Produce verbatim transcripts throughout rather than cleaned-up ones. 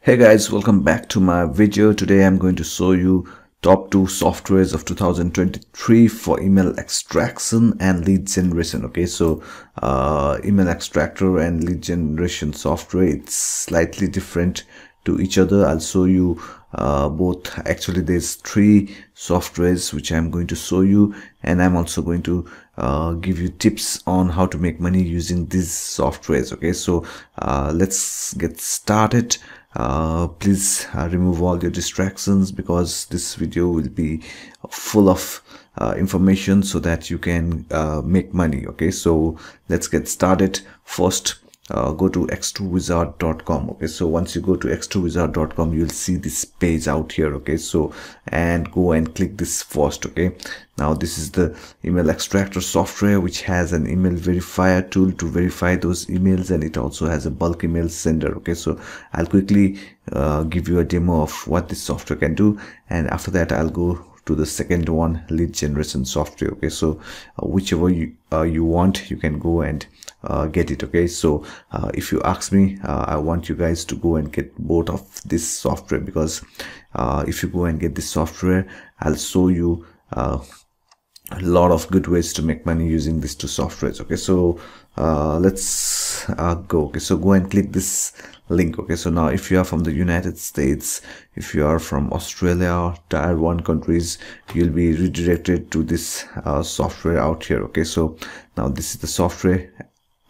Hey guys, welcome back to my video. Today I'm going to show you top two softwares of two thousand twenty-three for email extraction and lead generation. Okay, so uh, email extractor and lead generation software, it's slightly different to each other. I'll show you uh, both. Actually, there's three softwares which I'm going to show you, and I'm also going to uh, give you tips on how to make money using these softwares. Okay, so uh, let's get started. Uh, please uh, remove all your distractions because this video will be full of uh, information so that you can uh, make money. Okay, so let's get started. First, uh, go to x two wizard dot com. Okay, so once you go to x two wizard dot com, you'll see this page out here. Okay, so and go and click this first. Okay, now this is the email extractor software which has an email verifier tool to verify those emails, and it also has a bulk email sender. Okay, so I'll quickly uh, give you a demo of what this software can do, and after that I'll go to the second one, lead generation software. Okay, so uh, whichever you uh, you want, you can go and uh, get it. Okay, so uh, if you ask me, uh, I want you guys to go and get both of this software, because uh, if you go and get this software, I'll show you uh, a lot of good ways to make money using these two softwares. Okay, so uh, let's uh, go. Okay, so go and click this link. Okay, so now if you are from the United States, if you are from Australia or tier one countries, you'll be redirected to this uh, software out here. Okay, so now this is the software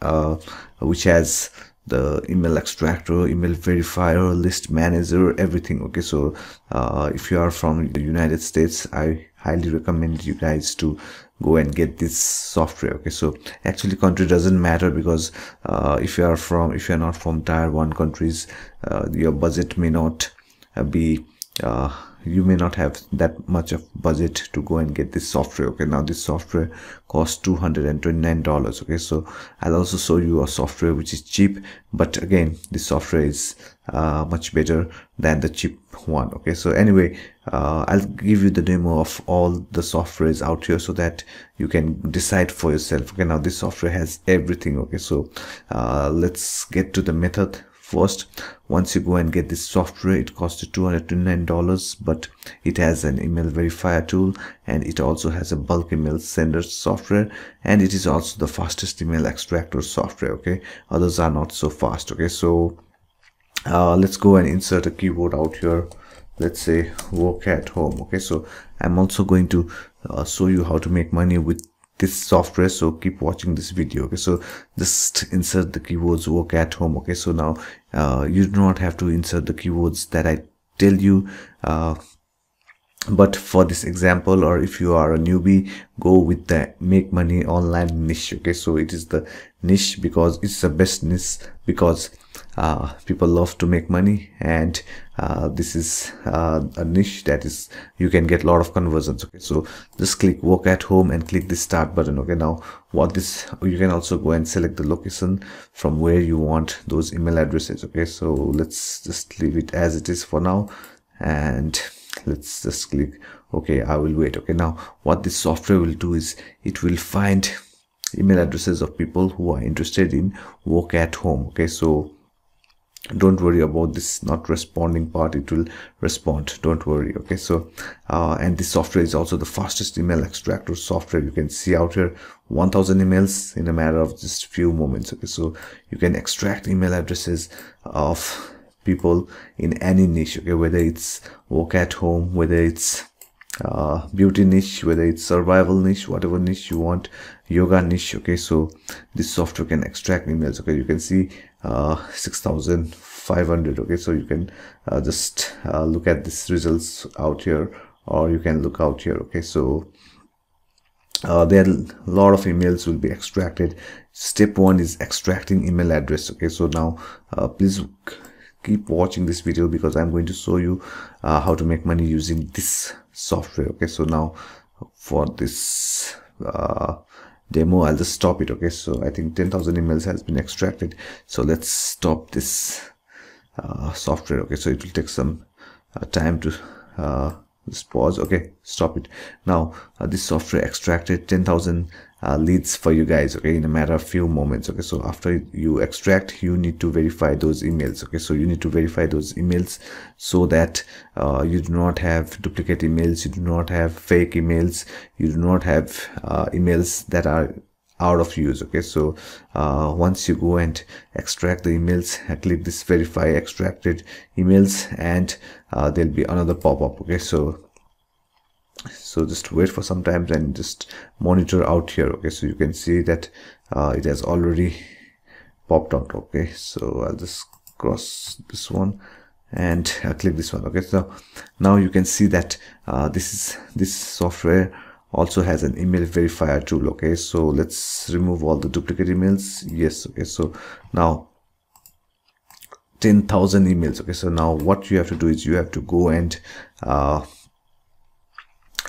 uh, which has the email extractor, email verifier, list manager, everything. Okay, so uh, if you are from the United States, I highly recommend you guys to go and get this software. Okay, so actually country doesn't matter, because uh, if you are from if you are not from tier one countries, uh, your budget may not be uh, you may not have that much of budget to go and get this software. Okay, now this software costs two hundred twenty-nine dollars. Okay, so I'll also show you a software which is cheap, but again this software is uh, much better than the cheap one. Okay, so anyway, uh, I'll give you the demo of all the softwares out here so that you can decide for yourself. Okay, now this software has everything. Okay, so uh, let's get to the method first. Once you go and get this software, it costs two hundred twenty-nine dollars, but it has an email verifier tool, and it also has a bulk email sender software, and it is also the fastest email extractor software. Okay, others are not so fast. Okay, so uh, let's go and insert a keyword out here. Let's say work at home. Okay, so I'm also going to uh, show you how to make money with this software, so keep watching this video. Okay, so just insert the keywords work at home. Okay, so now uh, you do not have to insert the keywords that I tell you, uh, but for this example, or if you are a newbie, go with the make money online niche. Okay, so it is the niche because it's the best niche, because uh, people love to make money, and uh, this is uh, a niche that is you can get a lot of conversions. Okay, so just click work at home and click the start button. Okay, now what this you can also go and select the location from where you want those email addresses. Okay, so let's just leave it as it is for now, and let's just click okay. I will wait. Okay, now what this software will do is it will find email addresses of people who are interested in work at home. Okay, so don't worry about this not responding part, it will respond, don't worry. Okay, so uh, and this software is also the fastest email extractor software. You can see out here one thousand emails in a matter of just few moments. Okay, so you can extract email addresses of people in any niche. Okay, whether it's work at home, whether it's uh, beauty niche, whether it's survival niche, whatever niche you want, yoga niche. Okay, so this software can extract emails. Okay, you can see uh, six thousand five hundred. Okay, so you can uh, just uh, look at these results out here, or you can look out here. Okay, so uh, there are a lot of emails will be extracted. Step one is extracting email address. Okay, so now uh, please keep watching this video because I'm going to show you uh, how to make money using this software. Okay, so now for this uh, demo, I'll just stop it. Okay, so I think ten thousand emails has been extracted, so let's stop this uh, software. Okay, so it will take some uh, time to uh, just pause. Okay, stop it. Now uh, this software extracted ten thousand uh, leads for you guys, okay, in a matter of few moments. Okay, so after you extract, you need to verify those emails. Okay, so you need to verify those emails so that uh, you do not have duplicate emails, you do not have fake emails, you do not have uh, emails that are out of use. Okay, so uh, once you go and extract the emails, click this verify extracted emails, and uh, there'll be another pop-up. Okay, so so just wait for some time and just monitor out here. Okay, so you can see that uh, it has already popped out. Okay, so I'll just cross this one and I'll click this one. Okay, so now you can see that uh, this is this software also has an email verifier tool. Okay, so let's remove all the duplicate emails. Yes. Okay, so now ten thousand emails. Okay, so now what you have to do is you have to go and uh,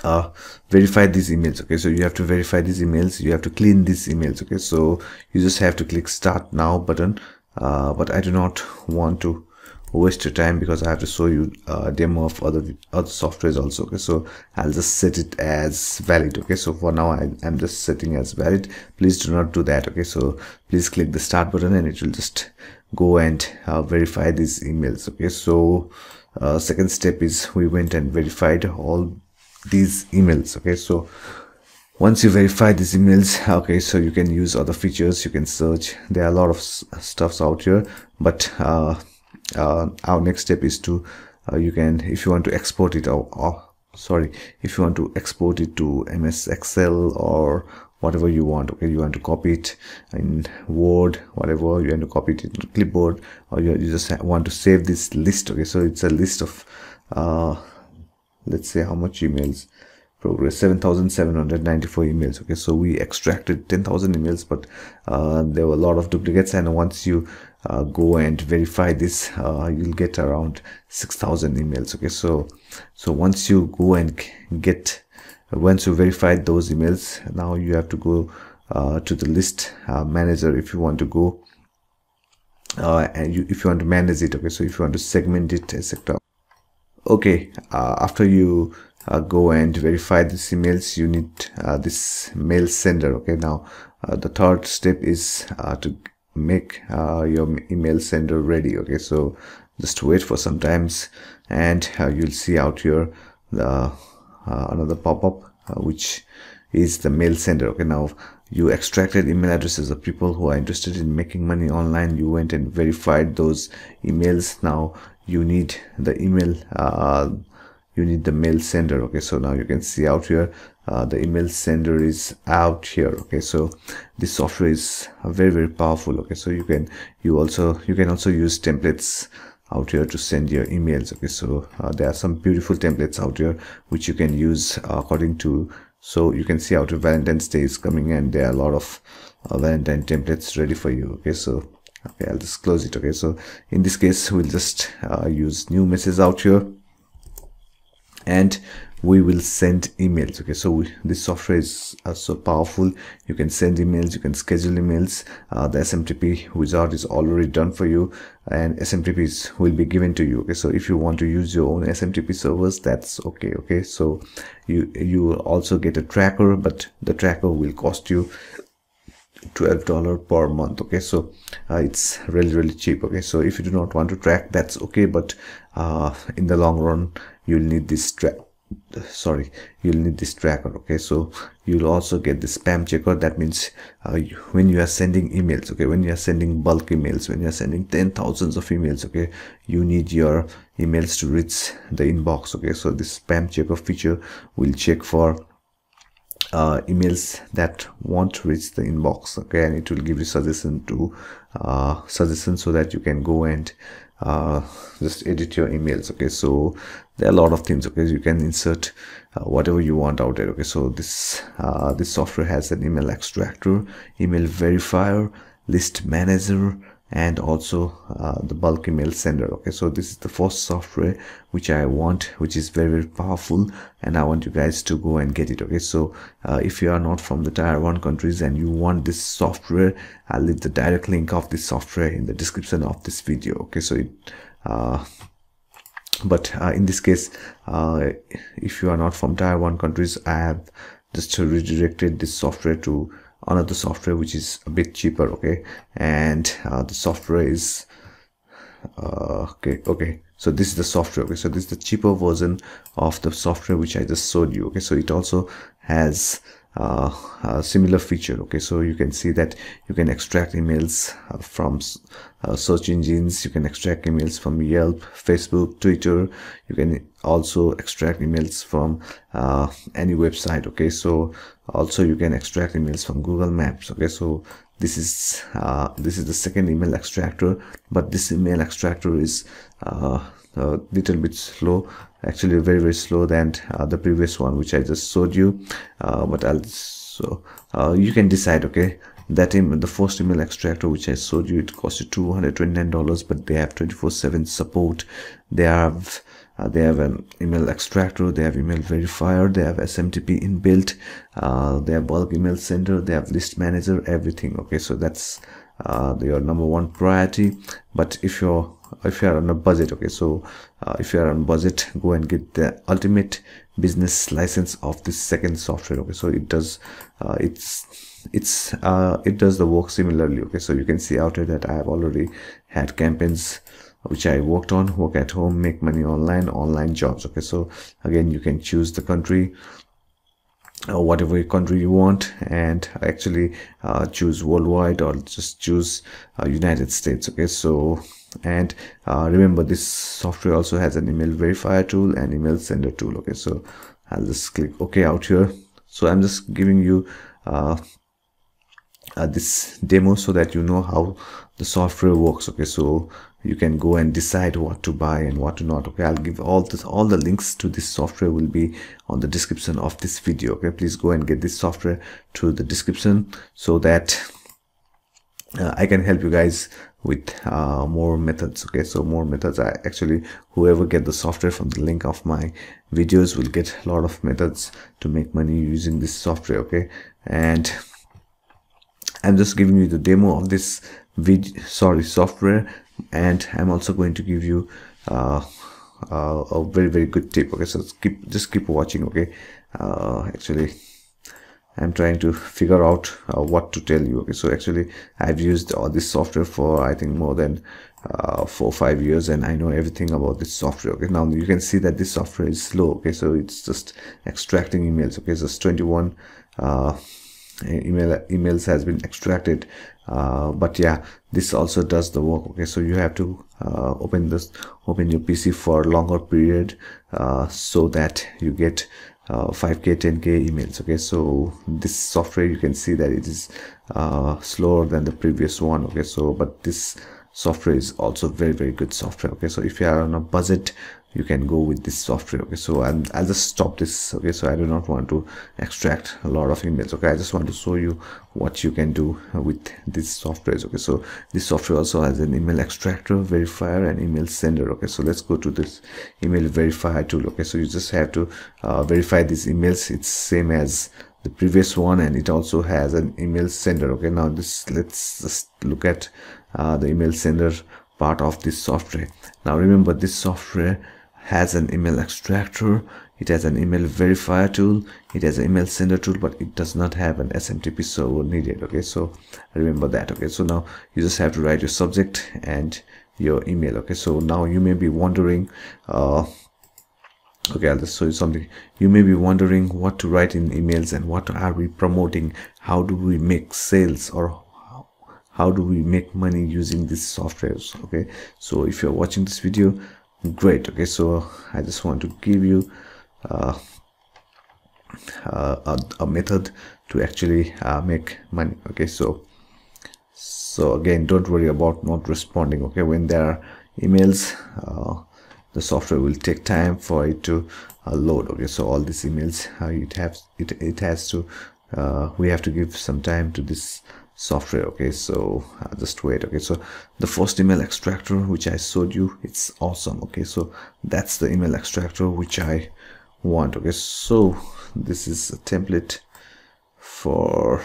uh verify these emails. Okay, so you have to verify these emails, you have to clean these emails. Okay, so you just have to click start now button, uh but I do not want to waste your time because I have to show you a demo of other other softwares also. Okay, so I'll just set it as valid. Okay, so for now I am just setting as valid. Please do not do that. Okay, so please click the start button and it will just go and uh, verify these emails. Okay, so uh, second step is we went and verified all these emails. Okay, so once you verify these emails, okay, so you can use other features, you can search. There are a lot of stuffs out here, but uh uh our next step is to uh, you can, if you want to export it, or, or sorry if you want to export it to M S Excel or whatever you want. Okay, you want to copy it in Word, whatever, you want to copy it in clipboard, or you, you just want to save this list. Okay, so it's a list of uh let's say how much emails progress, seven thousand seven hundred ninety-four emails. Okay, so we extracted ten thousand emails, but uh, there were a lot of duplicates, and once you uh, go and verify this, uh, you'll get around six thousand emails. Okay, so so once you go and get once you verify those emails, now you have to go uh, to the list uh, manager if you want to go uh, and you, if you want to manage it. Okay, so if you want to segment it, etc. Okay, uh, after you uh, go and verify these emails, you need uh, this mail sender. Okay, now uh, the third step is uh, to make uh, your email sender ready. Okay, so just wait for some times and uh, you'll see out here the uh, another pop-up uh, which is the mail sender. Okay, now you extracted email addresses of people who are interested in making money online. You went and verified those emails. Now you need the email, uh, you need the mail sender. Okay, so now you can see out here uh, the email sender is out here. Okay, so this software is very very powerful. Okay, so you can you also you can also use templates out here to send your emails. Okay, so uh, there are some beautiful templates out here which you can use according to. So you can see out here Valentine's Day is coming and there are a lot of uh, Valentine templates ready for you. Okay, so okay, I'll just close it. Okay, so in this case we'll just uh, use new message out here and we will send emails. Okay, so we, this software is uh, so powerful. You can send emails, you can schedule emails. Uh, the S M T P wizard is already done for you and S M T Ps will be given to you. Okay, so if you want to use your own S M T P servers, that's okay. Okay, so you you also get a tracker, but the tracker will cost you twelve dollars per month. Okay, so uh, it's really really cheap. Okay, so if you do not want to track, that's okay, but uh, in the long run you'll need this track sorry you'll need this tracker. Okay, so you'll also get the spam checker. That means uh, you, when you are sending emails, okay, when you are sending bulk emails, when you are sending ten thousands of emails, okay, you need your emails to reach the inbox. Okay, so this spam checker feature will check for Uh, emails that won't reach the inbox. Okay, and it will give you suggestion to uh, suggestion so that you can go and uh, just edit your emails. Okay, so there are a lot of things. Okay, you can insert uh, whatever you want out there. Okay, so this uh, this software has an email extractor, email verifier, list manager, and also uh, the bulk email sender. Okay, so this is the first software which I want, which is very very powerful, and I want you guys to go and get it. Okay, so uh, if you are not from the tier one countries and you want this software, I'll leave the direct link of this software in the description of this video. Okay, so it uh, but uh, in this case, uh, if you are not from tier one countries, I have just redirected this software to another software which is a bit cheaper. Okay, and uh, the software is uh, okay okay so this is the software. Okay, so this is the cheaper version of the software which I just showed you. Okay, so it also has Uh, a similar feature. Okay, so you can see that you can extract emails uh, from uh, search engines, you can extract emails from Yelp, Facebook, Twitter, you can also extract emails from uh, any website. Okay, so also you can extract emails from Google Maps. Okay, so this is uh, this is the second email extractor, but this email extractor is uh, a little bit slow, actually very very slow than uh, the previous one which I just showed you, uh, but I'll so uh, you can decide. Okay, that email, the first email extractor which I showed you, it cost you two hundred twenty-nine dollars, but they have twenty-four seven support. They have uh, they have an email extractor, they have email verifier, they have S M T P inbuilt, uh, they have bulk email sender, they have list manager, everything. Okay, so that's uh, your number one priority. But if you're if you are on a budget, okay, so uh, if you are on budget, go and get the ultimate business license of this second software. Okay, so it does uh, it's it's uh, it does the work similarly. Okay, so you can see out here that I have already had campaigns which I worked on: work at home, make money online, online jobs. Okay, so again you can choose the country or whatever country you want, and actually uh, choose worldwide or just choose uh, United States. Okay, so and uh, remember this software also has an email verifier tool and email sender tool. Okay, so I'll just click OK out here. So I'm just giving you uh, uh, this demo so that you know how the software works. Okay, so you can go and decide what to buy and what to not. Okay, I'll give all this all the links to this software will be on the description of this video. Okay, please go and get this software to the description so that uh, I can help you guys with uh, more methods. Okay, so more methods. I actually, whoever get the software from the link of my videos will get a lot of methods to make money using this software. Okay, and I'm just giving you the demo of this video, sorry, software, and I'm also going to give you uh, uh, a very very good tip. Okay, so keep just keep watching. Okay, uh, actually I'm trying to figure out uh, what to tell you. Okay, so actually I've used all this software for I think more than uh, four or five years, and I know everything about this software. Okay, now you can see that this software is slow. Okay, so it's just extracting emails. Okay, so twenty-one uh, email emails has been extracted, uh, but yeah, this also does the work. Okay, so you have to uh, open this open your P C for a longer period uh, so that you get Uh, five K ten K emails. Okay, so this software you can see that it is uh, slower than the previous one. Okay, so but this software is also very very good software. Okay, so if you are on a budget, you can go with this software. Okay, so I'm, I'll just stop this. Okay, so I do not want to extract a lot of emails. Okay, I just want to show you what you can do with these softwares. Okay, so this software also has an email extractor, verifier, and email sender. Okay, so let's go to this email verifier tool. Okay, so you just have to uh, verify these emails. It's same as the previous one, and it also has an email sender. Okay, now this let's just look at uh, the email sender part of this software. Now remember, this software has an email extractor, it has an email verifier tool, it has an email sender tool, but it does not have an S M T P server needed. Okay, so remember that. Okay, so now you just have to write your subject and your email. Okay, so now you may be wondering uh okay, I'll just show you something. You may be wondering what to write in emails and what are we promoting, how do we make sales, or how do we make money using these softwares. Okay, so if you're watching this video, great. Okay, so I just want to give you uh, uh, a, a method to actually uh, make money. Okay, so so again, don't worry about not responding. Okay, when there are emails, uh, the software will take time for it to uh, load. Okay, so all these emails uh, it has it, it has to uh, we have to give some time to this software. Okay, so uh, just wait. Okay, so the first email extractor which I showed you, it's awesome. Okay, so that's the email extractor which I want. Okay, so this is a template for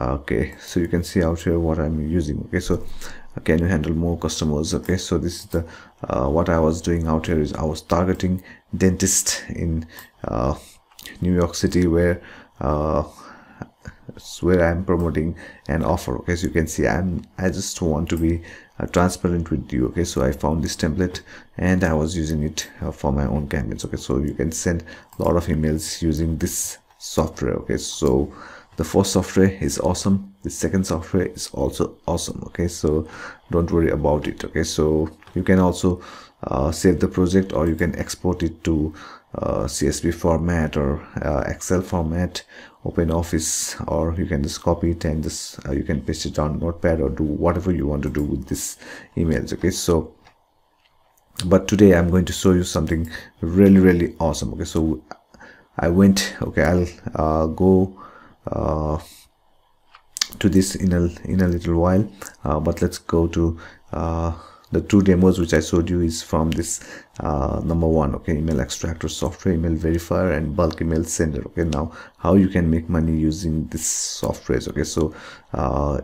okay, so you can see out here what I'm using. Okay, so uh, can you handle more customers? Okay, so this is the uh, what I was doing out here is I was targeting dentists in uh, New York City, where uh, where I'm promoting an offer. Okay, so you can see I'm I just want to be uh, transparent with you. Okay, so I found this template and I was using it uh, for my own campaigns. Okay, so you can send a lot of emails using this software. Okay, so the first software is awesome, the second software is also awesome. Okay, so don't worry about it. Okay, so you can also uh, save the project, or you can export it to uh, C S V format or uh, Excel format, Open Office, or you can just copy it and just uh, you can paste it on Notepad or do whatever you want to do with this emails. Okay, so but today I'm going to show you something really really awesome. Okay, so I went, okay, I'll uh, go uh to this in a in a little while, uh, but let's go to uh the two demos which I showed you is from this uh number one. Okay, email extractor software, email verifier, and bulk email sender. Okay, now how you can make money using this software. Okay, so uh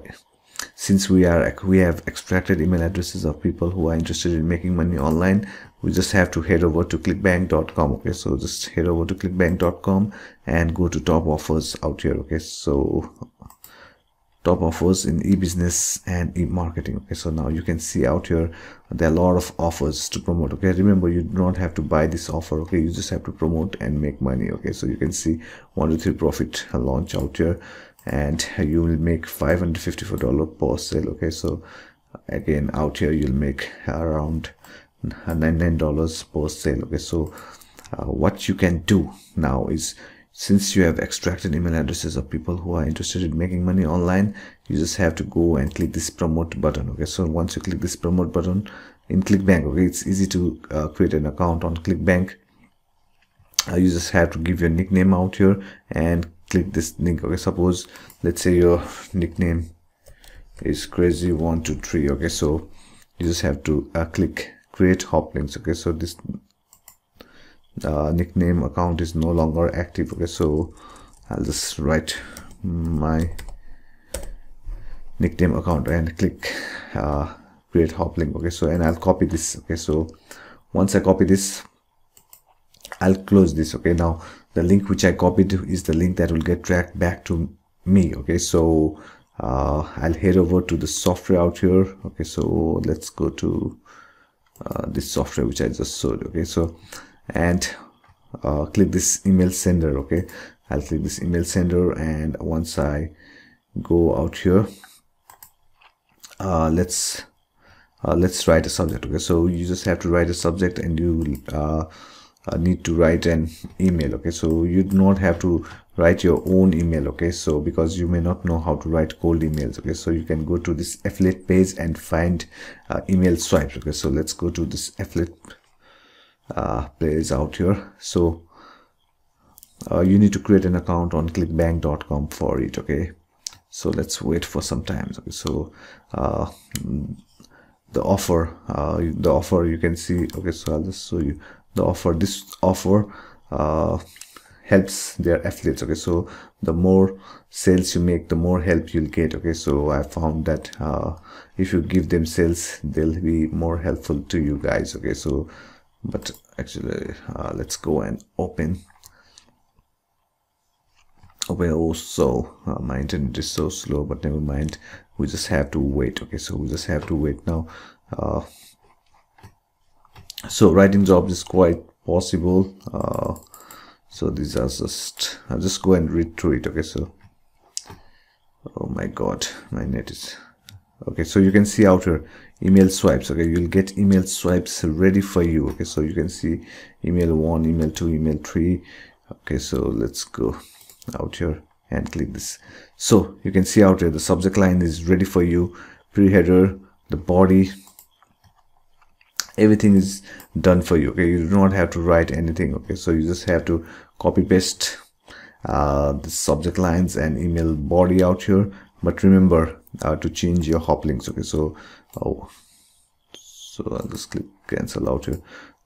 since we are we have extracted email addresses of people who are interested in making money online, we just have to head over to clickbank dot com. Okay, so just head over to clickbank dot com and go to top offers out here. Okay, so top offers in e-business and e-marketing. Okay, so now you can see out here there are a lot of offers to promote. Okay, remember, you do not have to buy this offer. Okay, you just have to promote and make money. Okay, so you can see one to three profit launch out here, and you will make five hundred fifty-four dollars per sale. Okay, so again out here you'll make around ninety-nine dollars per sale. Okay, so uh, what you can do now is, since you have extracted email addresses of people who are interested in making money online, you just have to go and click this promote button. Okay, so once you click this promote button in ClickBank, okay, it's easy to uh, create an account on ClickBank. Uh, you just have to give your nickname out here and click this link. Okay, suppose let's say your nickname is crazy one two three. Okay, so you just have to uh, click create hop links. Okay, so this uh, nickname account is no longer active. Okay, so I'll just write my nickname account and click uh, create hop link. Okay, so and I'll copy this. Okay, so once I copy this, I'll close this. Okay, now the link which I copied is the link that will get tracked back to me. Okay, so uh, I'll head over to the software out here. Okay, so let's go to uh, this software which I just showed. Okay, so and uh, click this email sender. Okay, I'll click this email sender, and once I go out here, uh, let's uh, let's write a subject. Okay, so you just have to write a subject, and you will uh, Uh, need to write an email. Okay, so you do not have to write your own email. Okay, so because you may not know how to write cold emails. Okay, so you can go to this affiliate page and find uh, email swipes. Okay, so let's go to this affiliate uh, page out here. So uh, you need to create an account on clickbank dot com for it. Okay, so let's wait for some time. Okay, so uh, the offer uh, the offer you can see. Okay, so I'll just show you the offer. This offer uh, helps their affiliates. Okay, so the more sales you make, the more help you'll get. Okay, so I found that uh, if you give them sales, they'll be more helpful to you guys. Okay, so but actually uh, let's go and open open oh, so uh, my internet is so slow, but never mind, we just have to wait. Okay, so we just have to wait now. uh, So writing jobs is quite possible. Uh, so these are just, I'll just go and read through it. Okay, so oh my god, my net is okay. So you can see out here email swipes. Okay, you'll get email swipes ready for you. Okay, so you can see email one, email two, email three. Okay, so let's go out here and click this. So you can see out here the subject line is ready for you, pre-header, the body, everything is done for you. Okay, you do not have to write anything. Okay, so you just have to copy paste uh, the subject lines and email body out here, but remember uh, to change your hop links. Okay, so oh, so I'll just click cancel out here.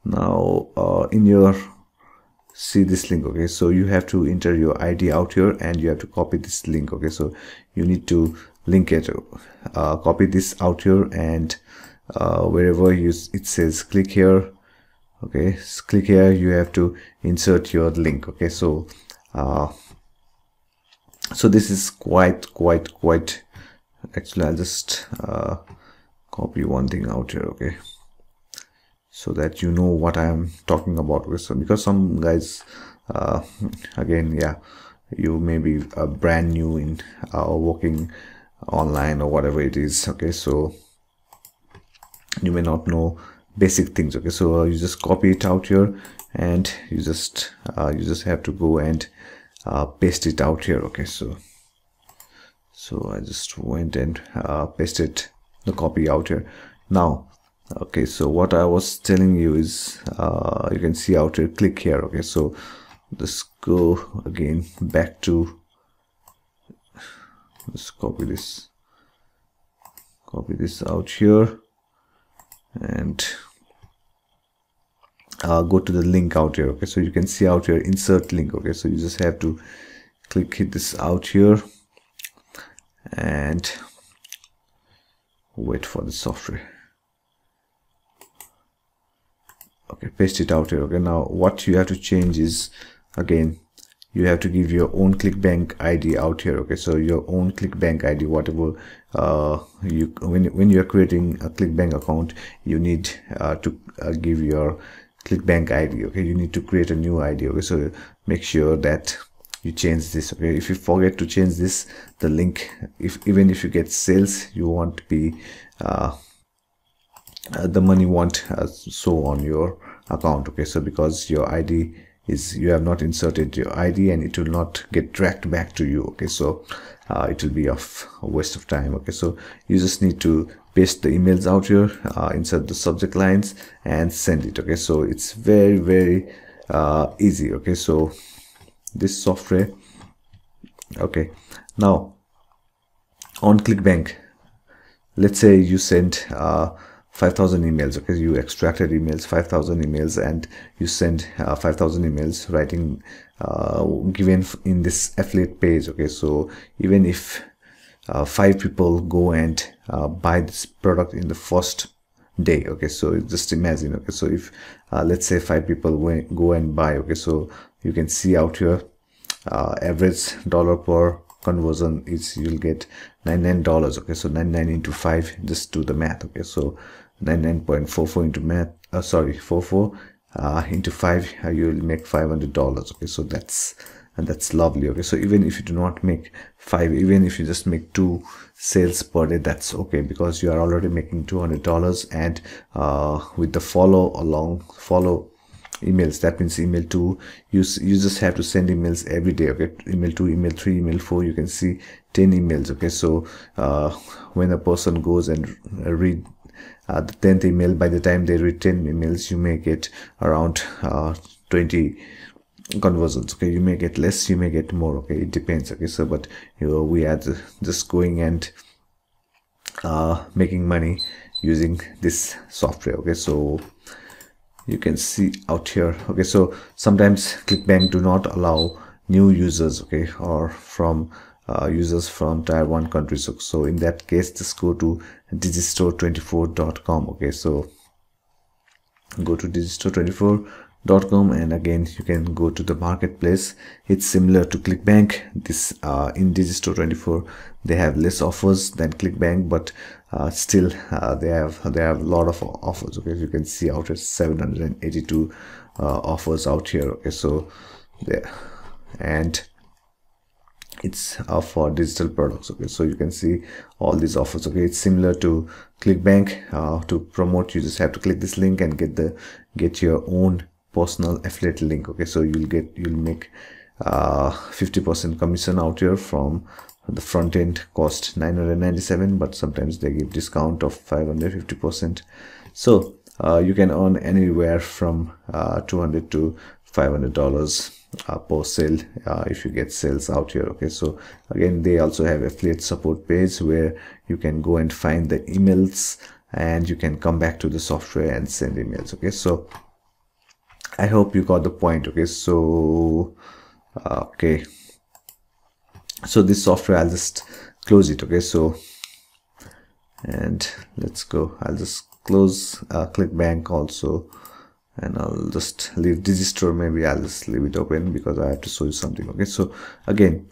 Now uh, in your see this link. Okay, so you have to enter your I D out here, and you have to copy this link. Okay, so you need to link it, uh, copy this out here, and Uh, wherever you it says click here, Okay, click here, you have to insert your link. Okay, so uh, so this is quite quite quite actually I'll just uh, copy one thing out here, okay, so that you know what I am talking about. So because some guys uh, again, yeah, you may be uh, brand new in uh, working online or whatever it is, okay, so you may not know basic things, okay, so uh, you just copy it out here and you just uh, you just have to go and uh, paste it out here, okay. So so I just went and uh, pasted the copy out here now, okay. So what I was telling you is uh, you can see out here, click here, okay, so let's go again back to, let's copy this copy this out here and uh, go to the link out here, okay, so you can see out here insert link, okay, so you just have to click this out here and wait for the software, okay, paste it out here, okay. Now what you have to change is, again, you have to give your own ClickBank I D out here, okay, so your own ClickBank I D, whatever uh, you when, when you're creating a ClickBank account, you need uh, to uh, give your ClickBank I D, okay, you need to create a new I D, okay, so make sure that you change this, okay. If you forget to change this, the link, if even if you get sales, you won't be uh, uh, the money won't uh, show on your account, okay, so because your I D is, you have not inserted your I D and it will not get tracked back to you, okay, so uh, it will be of a waste of time, okay, so you just need to paste the emails out here, uh, insert the subject lines and send it, okay, so it's very very uh, easy, okay, so this software, okay. Now on ClickBank, let's say you sent uh, five thousand emails, okay, you extracted emails, five thousand emails, and you send uh, five thousand emails writing uh, given in this affiliate page, okay, so even if uh, five people go and uh, buy this product in the first day, okay, so just imagine, okay, so if uh, let's say five people went, go and buy, okay, so you can see out here uh, average dollar per conversion is, you'll get ninety-nine dollars, okay, so ninety-nine into five, just do the math, okay, so ninety-nine point four four into math uh, sorry forty-four uh, into five, uh, you'll make five hundred dollars, okay, so that's, and that's lovely, okay, so even if you do not make five, even if you just make two sales per day, that's okay, because you are already making two hundred dollars, and uh, with the follow along follow emails, that means email two, you, you just have to send emails every day, okay, email two, email three, email four, you can see ten emails, okay, so uh, when a person goes and read uh, the tenth email, by the time they read ten emails, you may get around uh, twenty conversions, okay, you may get less, you may get more, okay, it depends, okay, so but you know, we are just going and uh, making money using this software, okay, so you can see out here, okay, so sometimes ClickBank do not allow new users, okay, or from uh, users from tier one countries, so in that case just go to digistore twenty-four dot com, okay, so go to digistore twenty-four dot com, and again you can go to the marketplace, it's similar to ClickBank. This uh, in Digistore twenty-four they have less offers than ClickBank, but Uh, still uh, they have they have a lot of offers, okay, you can see out here seven hundred eighty-two uh, offers out here, okay, so there, and it's uh, for digital products, okay, so you can see all these offers, okay, it's similar to ClickBank. Uh, to promote, you just have to click this link and get the get your own personal affiliate link, okay, so you'll get you'll make uh fifty percent commission out here from the front end cost nine hundred ninety-seven, but sometimes they give discount of five hundred fifty percent, so uh, you can earn anywhere from uh, two hundred dollars to five hundred dollars uh, per sale uh, if you get sales out here, okay, so again they also have affiliate support page where you can go and find the emails and you can come back to the software and send emails, okay, so I hope you got the point, okay, so uh, okay, so this software, I'll just close it, okay, so and let's go, I'll just close uh, ClickBank also, and I'll just leave Digistore. Maybe I'll just leave it open because I have to show you something. Okay, so again,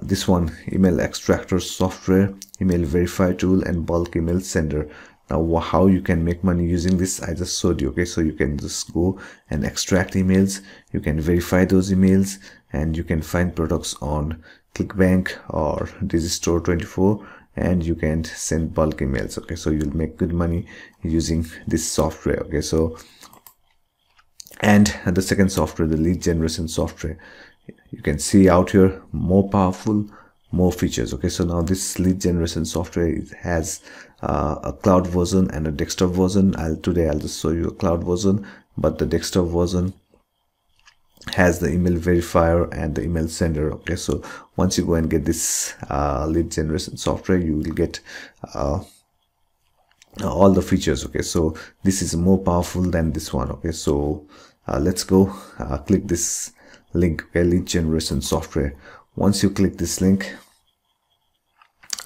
this one, email extractor software, email verify tool, and bulk email sender. Now how you can make money using this, I just showed you. Okay, so you can just go and extract emails, you can verify those emails, and you can find products on ClickBank or Digistore twenty-four, and you can send bulk emails. Okay, so you'll make good money using this software. Okay, so, and the second software, the lead generation software, you can see out here, more powerful, more features. Okay, so now this lead generation software, it has uh, a cloud version and a desktop version. I'll today I'll just show you a cloud version, but the desktop version has the email verifier and the email sender. Okay, so once you go and get this uh, lead generation software, you will get uh, all the features. Okay, so this is more powerful than this one. Okay, so uh, let's go uh, click this link. Okay, lead generation software. Once you click this link,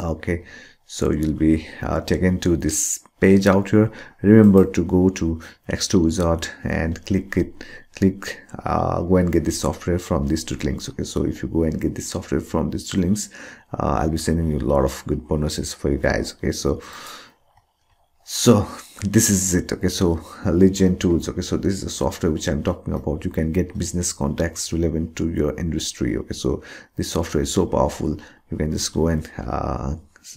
okay, so you'll be uh, taken to this page out here. Remember to go to X two wizard and click it. Click uh, go and get this software from these two links. Okay, so if you go and get this software from these two links, uh, I'll be sending you a lot of good bonuses for you guys. Okay, so so this is it. Okay, so lead gen tools. Okay, so this is the software which I'm talking about. You can get business contacts relevant to your industry. Okay, so this software is so powerful. You can just go and uh,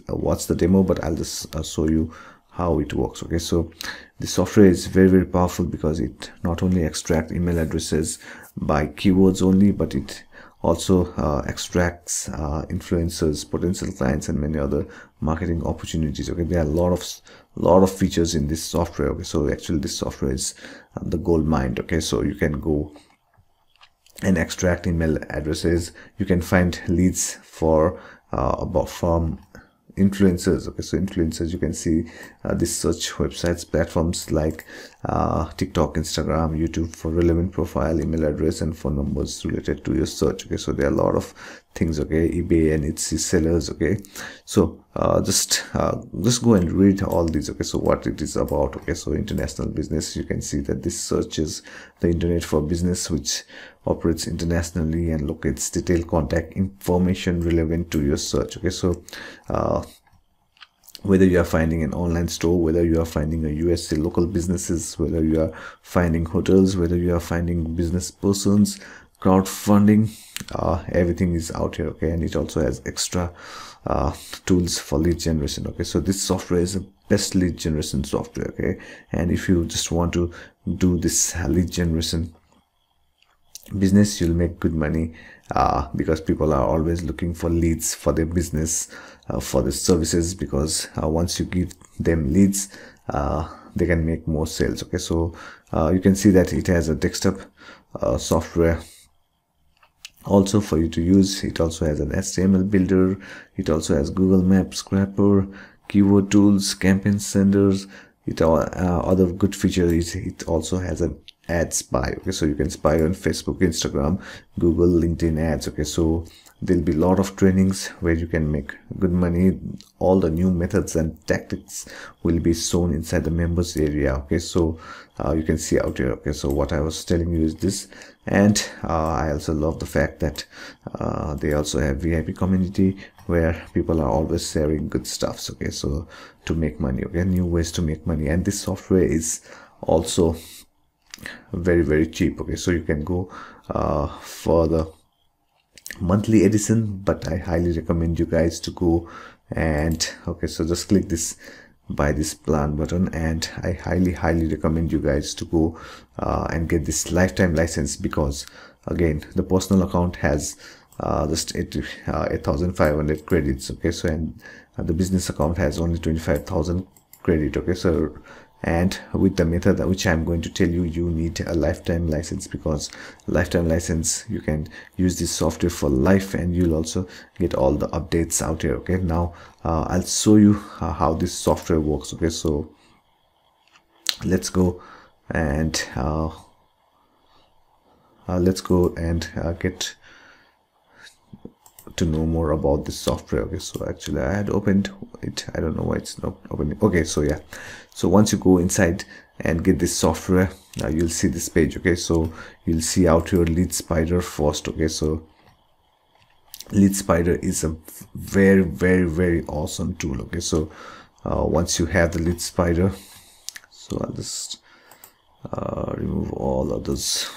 watch the demo, but I'll just uh, show you how it works. Okay, so the software is very very powerful because it not only extracts email addresses by keywords only, but it also uh, extracts uh, influencers, potential clients, and many other marketing opportunities. Okay, there are a lot of lot of features in this software. Okay, so actually this software is the gold mine. Okay, so you can go and extract email addresses, you can find leads for uh, about from influencers. Okay, so influencers, you can see uh, this search websites, platforms like uh, TikTok, Instagram, YouTube for relevant profile, email address, and phone numbers related to your search. Okay, so there are a lot of things. Okay, eBay and its sellers. Okay, so uh, just uh, just go and read all these. Okay, so what it is about. Okay, so international business, you can see that this searches the internet for business which operates internationally and locates detailed contact information relevant to your search. Okay, so uh, whether you are finding an online store, whether you are finding a U S A local businesses, whether you are finding hotels, whether you are finding business persons, crowdfunding, uh, everything is out here. Okay, and it also has extra uh, tools for lead generation. Okay, so this software is a best lead generation software. Okay, and if you just want to do this lead generation business, you'll make good money uh, because people are always looking for leads for their business, uh, for their services, because uh, once you give them leads, uh, they can make more sales. Okay, so uh, you can see that it has a desktop uh, software also for you to use. It also has an H T M L builder, it also has Google Maps, Scrapper, keyword tools, campaign senders. It all uh, other good feature is it also has an ad spy. Okay, so you can spy on Facebook, Instagram, Google, LinkedIn ads. Okay, so there'll be a lot of trainings where you can make good money. All the new methods and tactics will be shown inside the members area. Okay, so uh, you can see out here. Okay, so what I was telling you is this, and uh, I also love the fact that uh, they also have V I P community where people are always sharing good stuffs. Okay, so to make money. Okay, new ways to make money, and this software is also very very cheap. Okay, so you can go uh, for the monthly edition, but I highly recommend you guys to go and okay, so just click this buy this plan button, and I highly highly recommend you guys to go uh, and get this lifetime license, because again the personal account has uh, just eight thousand five hundred credits. Okay, so and uh, the business account has only twenty-five thousand credit. Okay, so and with the method which I'm going to tell you, you need a lifetime license, because lifetime license you can use this software for life, and you'll also get all the updates out here. Okay, now uh, I'll show you uh, how this software works. Okay, so let's go and uh, uh, let's go and uh, get to know more about this software. Okay, so actually I had opened it, I don't know why it's not opening. Okay, so yeah, so once you go inside and get this software, now you'll see this page. Okay, so you'll see out your lead spider first. Okay, so lead spider is a very very very awesome tool. Okay, so uh, once you have the lead spider, so I'll just uh, remove all others.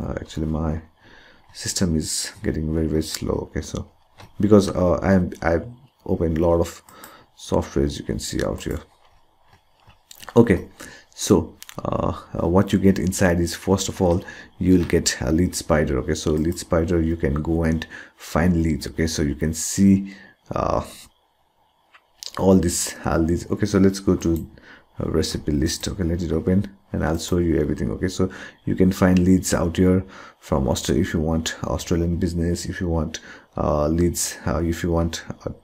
Uh, actually my system is getting very very slow. Okay, so because uh, I am I've opened a lot of software, as you can see out here. Okay, so uh, uh, what you get inside is, first of all, you'll get a lead spider. Okay, so lead spider, you can go and find leads. Okay, so you can see uh, all this uh, leads. Okay, so let's go to recipe list. Okay, let it open and I'll show you everything. Okay, so you can find leads out here from Australia if you want Australian business, if you want uh, leads, uh, if you want a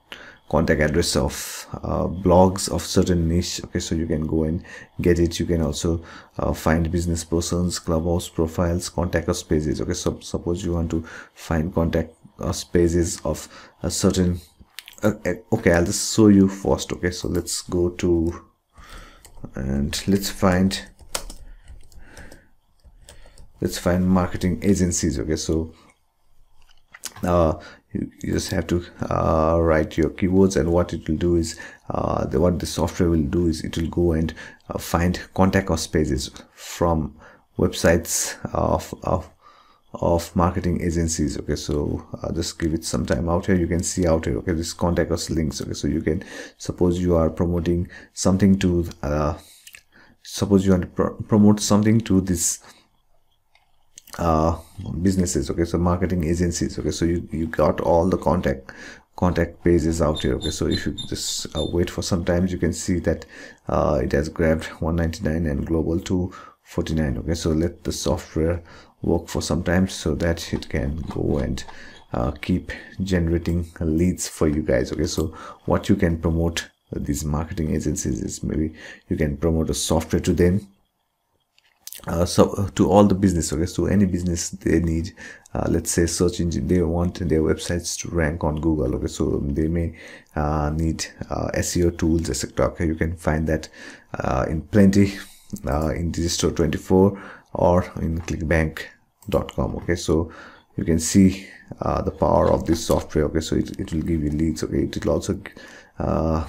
contact address of uh, blogs of certain niche. Okay, so you can go and get it. You can also uh, find business persons, clubhouse profiles, contact us pages. Okay, so suppose you want to find contact us pages of a certain uh, okay, I'll just show you first. Okay, so let's go to and let's find let's find marketing agencies. Okay, so uh you, you just have to uh write your keywords, and what it will do is uh the, what the software will do is it will go and uh, find contact us pages from websites of of of marketing agencies. Okay, so uh, just give it some time. Out here you can see out here, okay, this contact us links. Okay, so you can, suppose you are promoting something to uh suppose you want to pro promote something to this uh businesses. Okay, so marketing agencies. Okay, so you you got all the contact contact pages out here. Okay, so if you just uh, wait for some time, you can see that uh it has grabbed one ninety-nine and global two forty-nine. Okay, so let the software work for some time so that it can go and uh, keep generating leads for you guys. Okay, so what you can promote these marketing agencies is, maybe you can promote a software to them, uh, so uh, to all the business. Okay, so any business they need, uh, let's say search engine, they want their websites to rank on Google. Okay, so they may uh, need uh, S E O tools, etc. Okay, you can find that uh, in plenty uh, in Digistore twenty-four or in clickbank dot com. Okay, so you can see uh, the power of this software. Okay, so it, it will give you leads. Okay, it will also uh,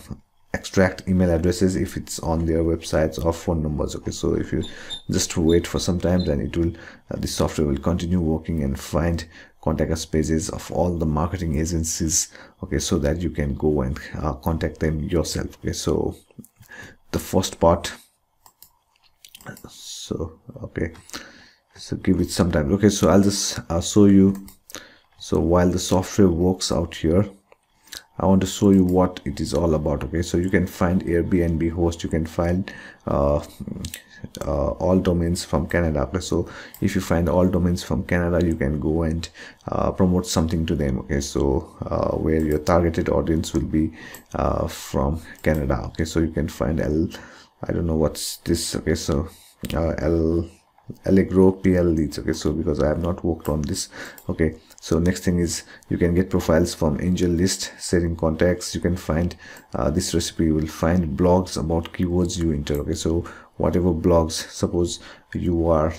extract email addresses if it's on their websites, or phone numbers. Okay, so if you just wait for some time, then it will uh, the software will continue working and find contact us pages of all the marketing agencies. Okay, so that you can go and uh, contact them yourself. Okay, so the first part, so okay, so give it some time. Okay, so I'll just uh, show you. So while the software works out here, I want to show you what it is all about. Okay, so you can find Airbnb host, you can find uh, uh, all domains from Canada. Okay, so if you find all domains from Canada, you can go and uh, promote something to them. Okay, so uh, where your targeted audience will be uh, from Canada. Okay, so you can find L, I don't know what's this. Okay, so uh, L Allegro P L leads. Okay, so because I have not worked on this. Okay, so next thing is you can get profiles from Angel List, setting contacts. You can find uh, this recipe, you will find blogs about keywords you enter. Okay, so whatever blogs, suppose you are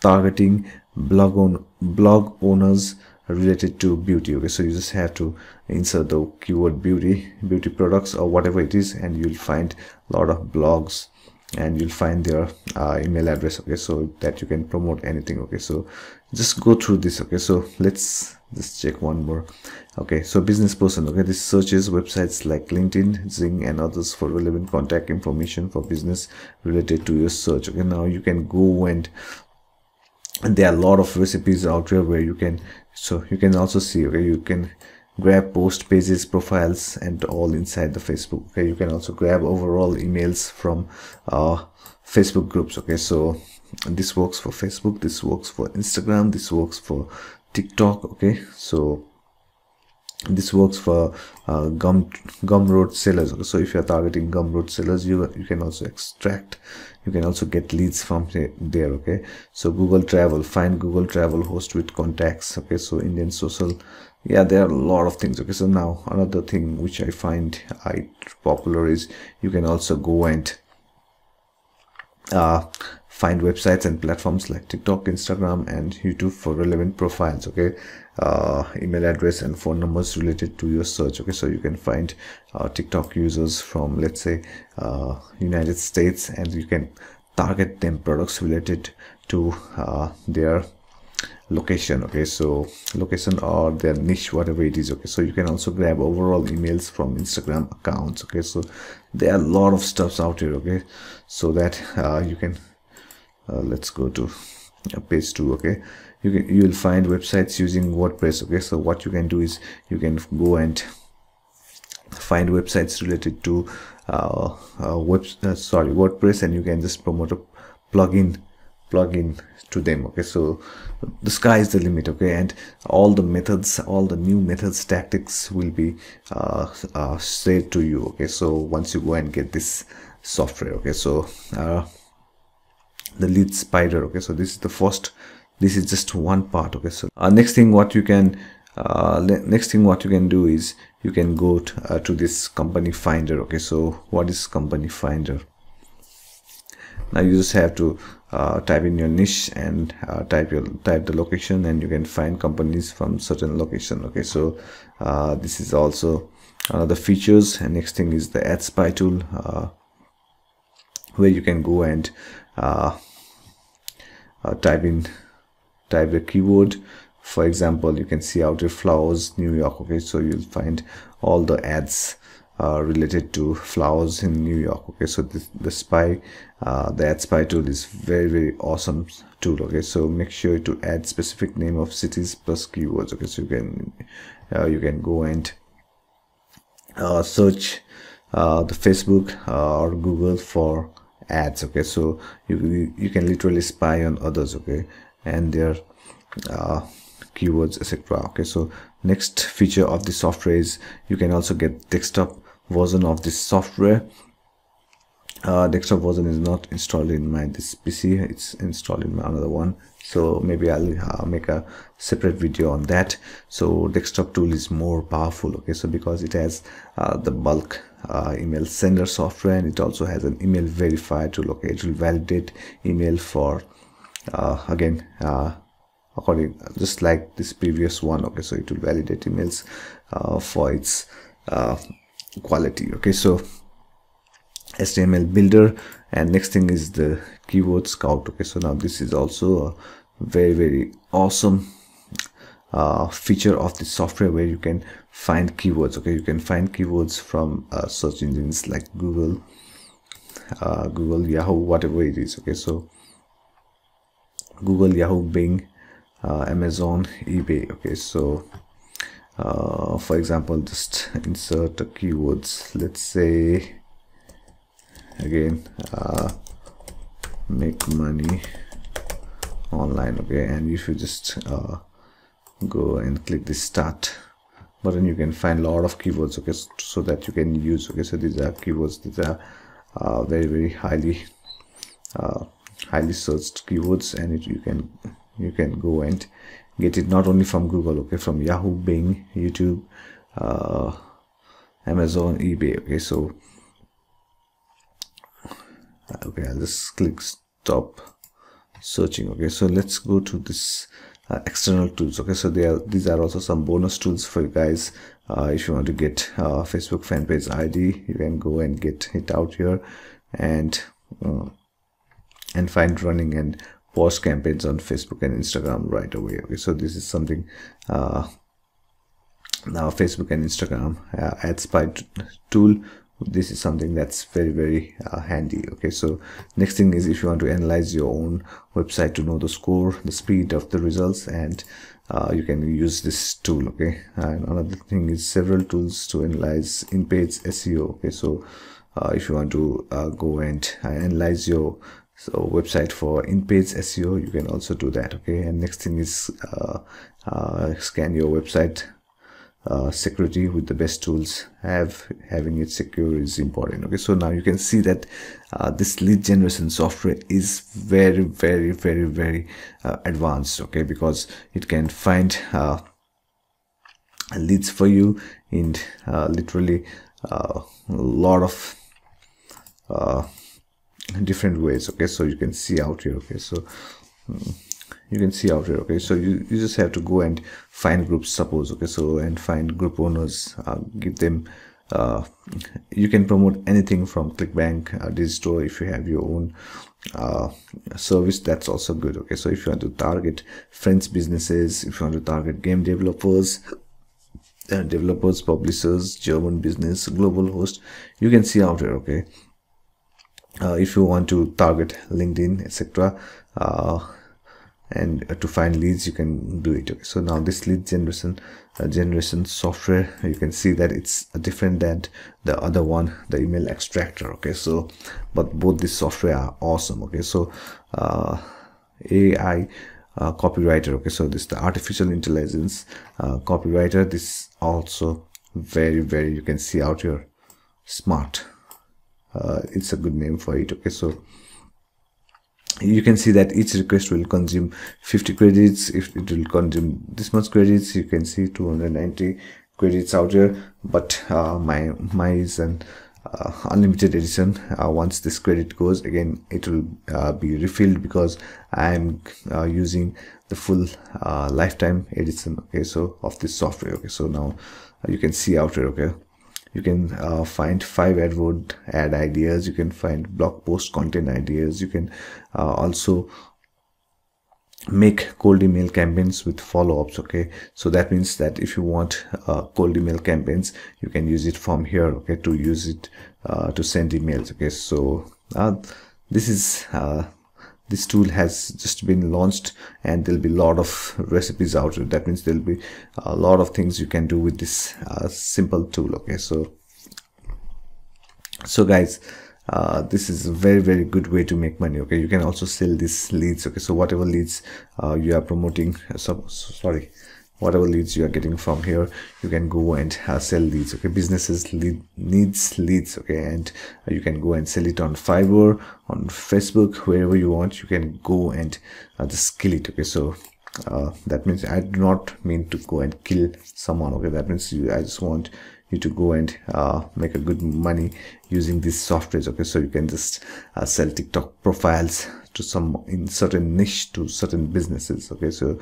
targeting blog on blog owners related to beauty. Okay, so you just have to insert the keyword beauty, beauty products or whatever it is, and you'll find a lot of blogs, and you'll find their uh, email address. Okay, so that you can promote anything. Okay, so just go through this. Okay, so let's just check one more. Okay, so business person. Okay, this searches websites like LinkedIn, Zing and others for relevant contact information for business related to your search. Okay, now you can go and And there are a lot of recipes out there where you can, so you can also see where, okay, you can grab post pages, profiles and all inside the Facebook. Okay, you can also grab overall emails from uh, Facebook groups. Okay, so this works for Facebook, this works for Instagram, this works for TikTok. Okay, so This works for uh, gum Gumroad sellers. So if you're targeting Gumroad sellers, you you can also extract, you can also get leads from there. Okay, so Google Travel, find Google Travel host with contacts. Okay, so Indian social, yeah, there are a lot of things. Okay, so now another thing which I find I popular is you can also go and uh find websites and platforms like TikTok, Instagram and YouTube for relevant profiles. Okay, uh, email address and phone numbers related to your search. Okay, so you can find uh, TikTok users from, let's say, uh, United States, and you can target them products related to uh, their location. Okay, so location or their niche, whatever it is. Okay, so you can also grab overall emails from Instagram accounts. Okay, so there are a lot of stuffs out here. Okay, so that uh, you can Uh, let's go to uh, page two. Okay, you can you will find websites using WordPress. Okay, so what you can do is you can go and find websites related to uh, uh, web uh, sorry WordPress, and you can just promote a plugin plugin to them. Okay, so the sky is the limit. Okay, and all the methods, all the new methods, tactics will be uh, uh, said to you. Okay, so once you go and get this software. Okay, so uh, the lead spider. Okay, so this is the first, this is just one part. Okay, so uh, next thing what you can uh, next thing what you can do is you can go to, uh, to this company finder. Okay, so what is company finder? Now you just have to uh, type in your niche and uh, type your type the location, and you can find companies from certain location. Okay, so uh, this is also another features. And next thing is the ad spy tool, uh, where you can go and Uh, uh, type in type the keyword. For example, you can see outer flowers New York. Okay, so you'll find all the ads uh, related to flowers in New York. Okay, so this, the spy uh, the ad spy tool is very very awesome tool. Okay, so make sure to add specific name of cities plus keywords. Okay, so you can uh, you can go and uh, search uh, the Facebook uh, or Google for ads. Okay, so you you can literally spy on others. Okay, and their uh, keywords, etc. Okay, so next feature of the software is you can also get desktop version of this software. Uh, desktop version is not installed in my this P C, it's installed in my another one, so maybe I'll uh, make a separate video on that. So desktop tool is more powerful. Okay, so because it has uh, the bulk uh, email sender software, and it also has an email verifier tool. Okay, it will validate email for uh, again uh, according just like this previous one. Okay, so it will validate emails uh, for its uh, quality. Okay, so H T M L builder, and next thing is the keyword scout. Okay, so now this is also a very very awesome uh, feature of the software, where you can find keywords. Okay, you can find keywords from uh, search engines like Google, uh, Google, Yahoo, whatever it is. Okay, so Google, Yahoo, Bing, uh, Amazon, eBay. Okay, so uh, for example, just insert the keywords. Let's say again uh, make money online. Okay, and if you just uh, go and click the start button, you can find a lot of keywords. Okay, so that you can use. Okay, so these are keywords, these are uh, very very highly uh, highly searched keywords, and it, you can you can go and get it not only from Google, okay, from Yahoo, Bing, YouTube, uh, Amazon, eBay. Okay, so okay, I'll just click stop searching. Okay, so let's go to this uh, external tools. Okay, so they are, these are also some bonus tools for you guys. Uh, if you want to get uh, Facebook fan page I D, you can go and get it out here, and uh, and find running and post campaigns on Facebook and Instagram right away. Okay, so this is something uh, now Facebook and Instagram uh, ad spy tool. This is something that's very very uh, handy. Okay, so next thing is if you want to analyze your own website to know the score, the speed of the results, and uh, you can use this tool. Okay, and another thing is several tools to analyze in-page S E O. Okay, so uh, if you want to uh, go and analyze your so website for in-page S E O, you can also do that. Okay, and next thing is uh, uh, scan your website uh, security with the best tools, have having it secure is important. Okay, so now you can see that uh, this lead generation software is very very very very uh, advanced, okay, because it can find uh, leads for you in uh, literally uh, a lot of uh, different ways. Okay, so you can see out here, okay, so um, you can see out here, okay, so you, you just have to go and find groups, suppose, okay, so and find group owners, uh, give them uh, you can promote anything from ClickBank, uh, Digistore. If you have your own uh, service, that's also good. Okay, so if you want to target friends, businesses, if you want to target game developers, uh, developers, publishers, German business, global host, you can see out here, okay. Uh, if you want to target LinkedIn, etc., uh, and uh, to find leads, you can do it. Okay, so now this lead generation uh, generation software, you can see that it's different than the other one, the email extractor. Okay, so but both these software are awesome. Okay, so uh, A I uh, copywriter, okay, so this the artificial intelligence uh, copywriter, this also very very you can see out here smart. Uh, it's a good name for it. Okay, so you can see that each request will consume fifty credits. If it will consume this much credits, you can see two hundred ninety credits out here, but uh, my my is an uh, unlimited edition. Uh, once this credit goes, again it will uh, be refilled because I am uh, using the full uh, lifetime edition, okay, so of this software. Okay, so now you can see out here, okay, you can uh, find five AdWord ad ideas, you can find blog post content ideas, you can uh, also make cold email campaigns with follow-ups. Okay, so that means that if you want uh, cold email campaigns, you can use it from here, okay, to use it uh, to send emails. Okay, so uh, this is uh, this tool has just been launched, and there'll be a lot of recipes out. That means there'll be a lot of things you can do with this uh, simple tool. Okay, so so guys, uh, this is a very very good way to make money. Okay, you can also sell these leads. Okay, so whatever leads uh, you are promoting, so, sorry, whatever leads you are getting from here, you can go and uh, sell leads. Okay, businesses lead needs leads. Okay, and you can go and sell it on Fiverr, on Facebook, wherever you want. You can go and uh, just kill it. Okay, so uh, that means I do not mean to go and kill someone. Okay, that means you, I just want you to go and uh, make a good money using these softwares. Okay, so you can just uh, sell TikTok profiles to some in certain niche to certain businesses. Okay, so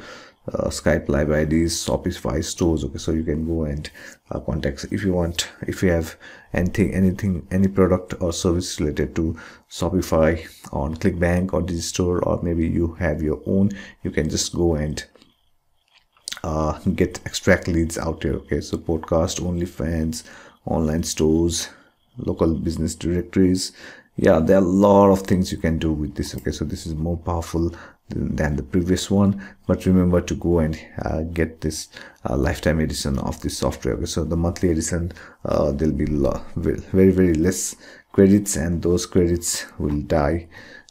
Uh, Skype live I Ds, Shopify stores. Okay, so you can go and uh, contact if you want, if you have anything anything any product or service related to Shopify on ClickBank or Digistore, or maybe you have your own, you can just go and uh, get extract leads out here. Okay, so podcast, OnlyFans, online stores, local business directories. Yeah, there are a lot of things you can do with this. Okay, so this is more powerful than the previous one, but remember to go and uh, get this uh, lifetime edition of this software. Okay, so the monthly edition, uh, there'll be very very less credits, and those credits will die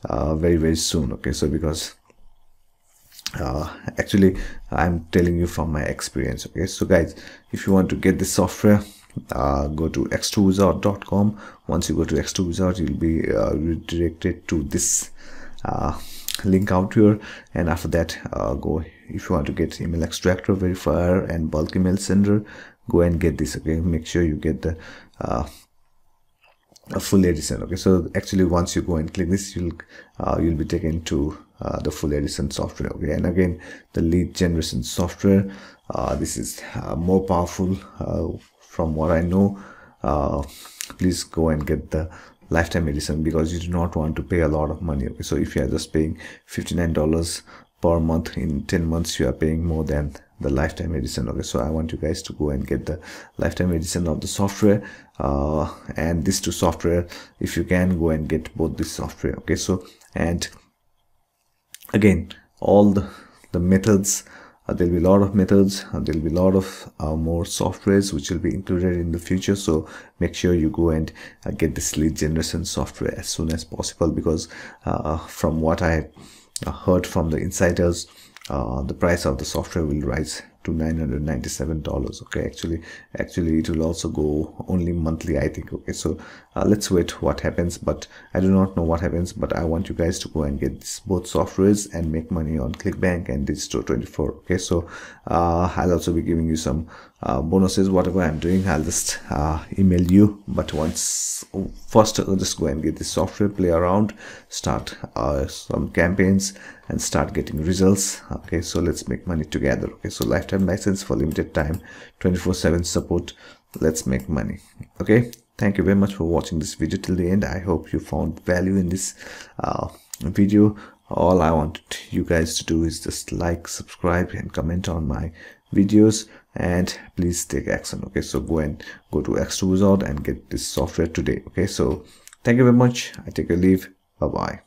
uh, very very soon. Okay, so because uh, actually I'm telling you from my experience. Okay, so guys, if you want to get this software, Uh, go to x two wizard dot com. Once you go to x two wizard, you'll be uh, redirected to this uh, link out here, and after that uh, go, if you want to get email extractor, verifier, and bulk email sender, go and get this. Okay, make sure you get the uh, a full edition. Okay, so actually once you go and click this, you'll uh, you'll be taken to uh, the full edition software. Okay, and again the lead generation software, uh, this is uh, more powerful uh, from what I know. Uh, please go and get the lifetime edition because you do not want to pay a lot of money. Okay, so if you are just paying fifty-nine dollars per month, in ten months you are paying more than the lifetime edition. Okay, so I want you guys to go and get the lifetime edition of the software, uh, and these two software, if you can go and get both this software. Okay, so and again all the, the methods, Uh, there'll be a lot of methods, uh, there'll be a lot of uh, more softwares which will be included in the future, so make sure you go and uh, get this lead generation software as soon as possible, because uh, from what I heard from the insiders, uh, the price of the software will rise to nine hundred ninety-seven dollars. Okay, actually actually it will also go only monthly, I think. Okay, so uh, let's wait what happens, but I do not know what happens, but I want you guys to go and get this, both softwares, and make money on ClickBank and Digistore twenty-four. Okay, so uh, I'll also be giving you some uh, bonuses. Whatever I'm doing, I'll just uh, email you, but once first I'll just go and get this software, play around, start uh, some campaigns and start getting results. Okay, so let's make money together. Okay, so lifetime license for limited time, twenty-four seven support. Let's make money. Okay, thank you very much for watching this video till the end. I hope you found value in this uh, video. All I want you guys to do is just like, subscribe and comment on my videos, and please take action. Okay, so go and go to X two wizard and get this software today. Okay, so thank you very much. I take a leave. Bye bye.